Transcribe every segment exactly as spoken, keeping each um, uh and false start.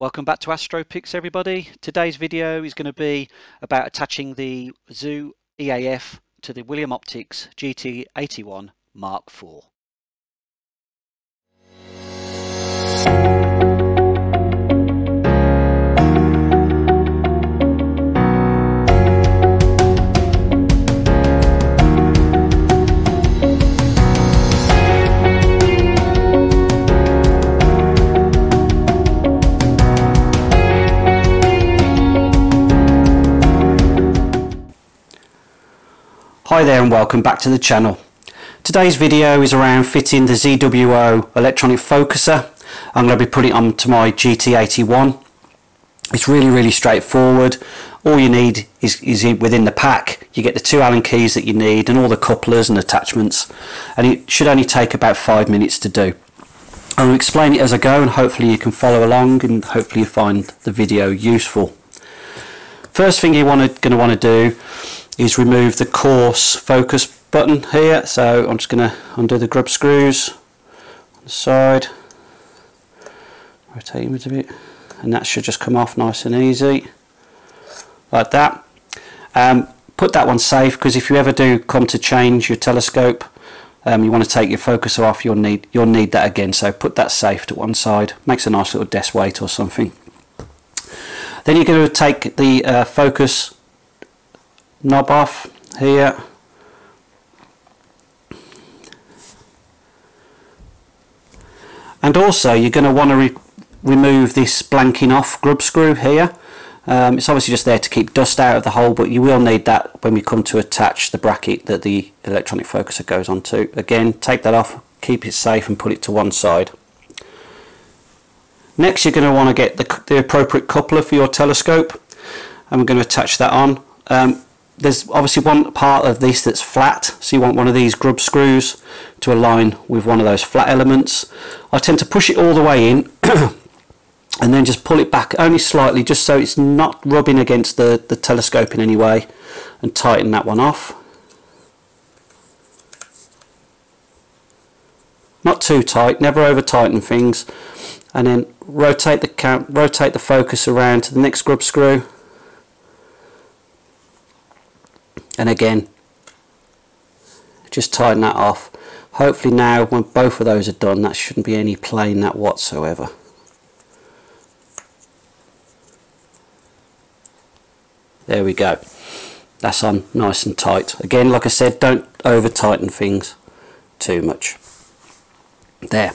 Welcome back to AstroPix, everybody. Today's video is going to be about attaching the Z W O E A F to the William Optics G T eighty-one Mark four. Hi there and welcome back to the channel. Today's video is around fitting the Z W O electronic focuser. I'm going to be putting it onto my G T eighty-one. It's really really straightforward. All you need is, is within the pack. You get the two Allen keys that you need and all the couplers and attachments, and it should only take about five minutes to do. I'll explain it as I go and hopefully you can follow along and hopefully you find the video useful. First thing you're going to want to do is remove the coarse focus button here. So I'm just going to undo the grub screws on the side, rotate them a bit, and that should just come off nice and easy like that. Um, put that one safe, because if you ever do come to change your telescope, um, you want to take your focuser off, you'll need you'll need that again, so put that safe to one side. Makes a nice little desk weight or something. Then you're going to take the uh, focus knob off here, and also you're going to want to re remove this blanking off grub screw here. Um, it's obviously just there to keep dust out of the hole, but you will need that when we come to attach the bracket that the electronic focuser goes onto. Again, take that off, keep it safe and put it to one side. Next you're going to want to get the, the appropriate coupler for your telescope, and we're going to attach that on. Um, There's obviously one part of this that's flat, so you want one of these grub screws to align with one of those flat elements. I tend to push it all the way in and then just pull it back only slightly, just so it's not rubbing against the, the telescope in any way, and tighten that one off. Not too tight, never over tighten things, and then rotate the cam rotate the focus around to the next grub screw. And again, just tighten that off. Hopefully now when both of those are done, that shouldn't be any play in that whatsoever. There we go. That's on nice and tight. Again, like I said, don't over tighten things too much. There.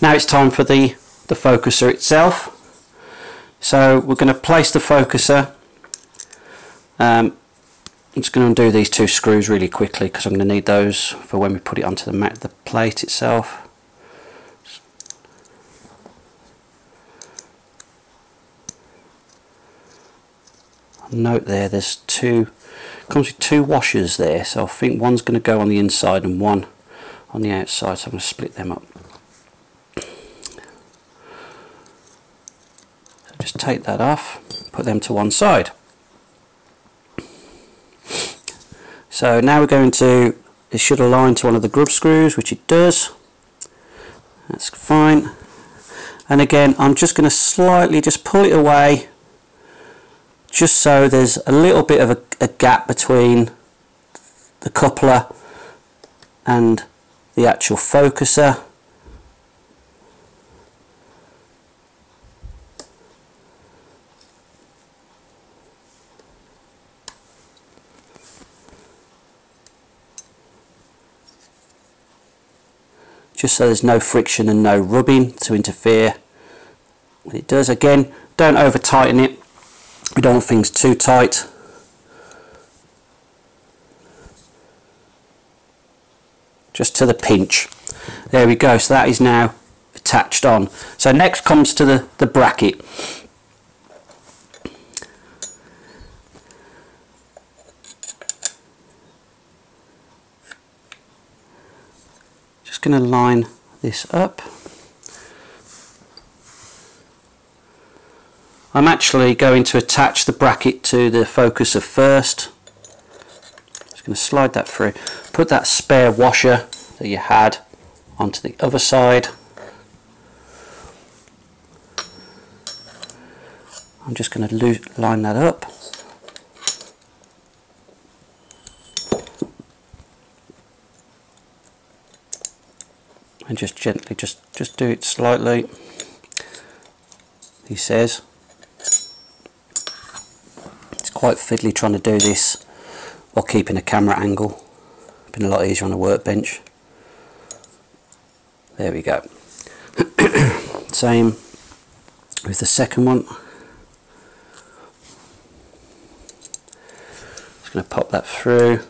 Now it's time for the, the focuser itself. So we're going to place the focuser. Um, I'm just going to undo these two screws really quickly, because I'm going to need those for when we put it onto the, mat the plate itself. Note there, there's two, comes with two washers there, so I think one's going to go on the inside and one on the outside, so I'm going to split them up. So just take that off, put them to one side. So now we're going to, it should align to one of the grub screws, which it does. That's fine. And again, I'm just going to slightly just pull it away, just so there's a little bit of a, a gap between the coupler and the actual focuser. Just so there's no friction and no rubbing to interfere when it does. Again, don't over tighten it, we don't want things too tight. Just to the pinch. There we go, so that is now attached on. So next comes to the, the bracket. Going to line this up. I'm actually going to attach the bracket to the focuser first. Just going to slide that through. Put that spare washer that you had onto the other side. I'm just going to line that up. And just gently, just, just do it slightly, he says. It's quite fiddly trying to do this while keeping a camera angle. Been a lot easier on a workbench. There we go. Same with the second one. Just going to pop that through.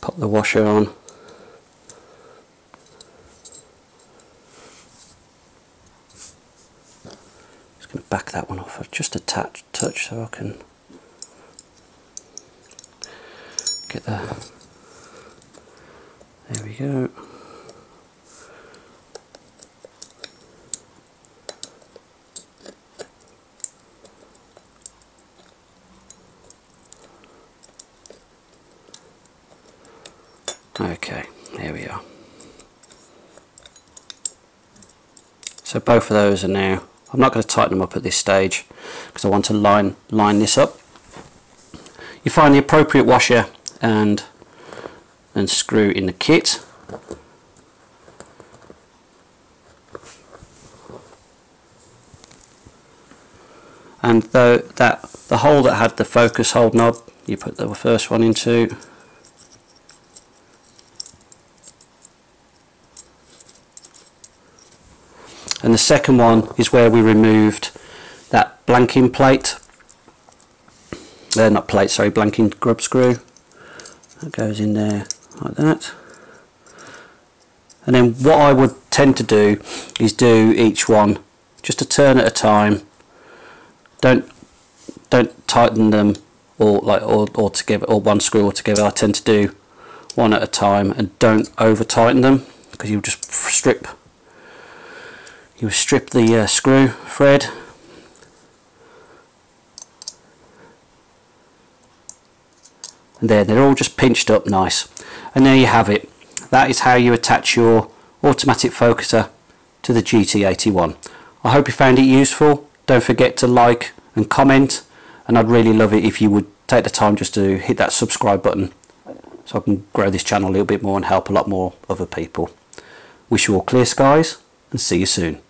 Pop the washer on. Just going to back that one off just a touch, touch so I can get the. There we go. Okay, there we are. So both of those are now, I'm not going to tighten them up at this stage because I want to line line this up. You find the appropriate washer and and screw in the kit. And though that the hole that had the focus hold knob, you put the first one into. And the second one is where we removed that blanking plate. They're not plate, sorry, blanking grub screw. That goes in there. Like that. And then what I would tend to do is do each one just a turn at a time. Don't don't tighten them all like all, all together or one screw all together. I tend to do one at a time and don't over tighten them because you'll just strip you strip the uh, screw thread. And there, they're all just pinched up nice. And there you have it. That is how you attach your automatic focuser to the G T eighty-one. I hope you found it useful. Don't forget to like and comment, and I'd really love it if you would take the time just to hit that subscribe button so I can grow this channel a little bit more and help a lot more other people. Wish you all clear skies and see you soon.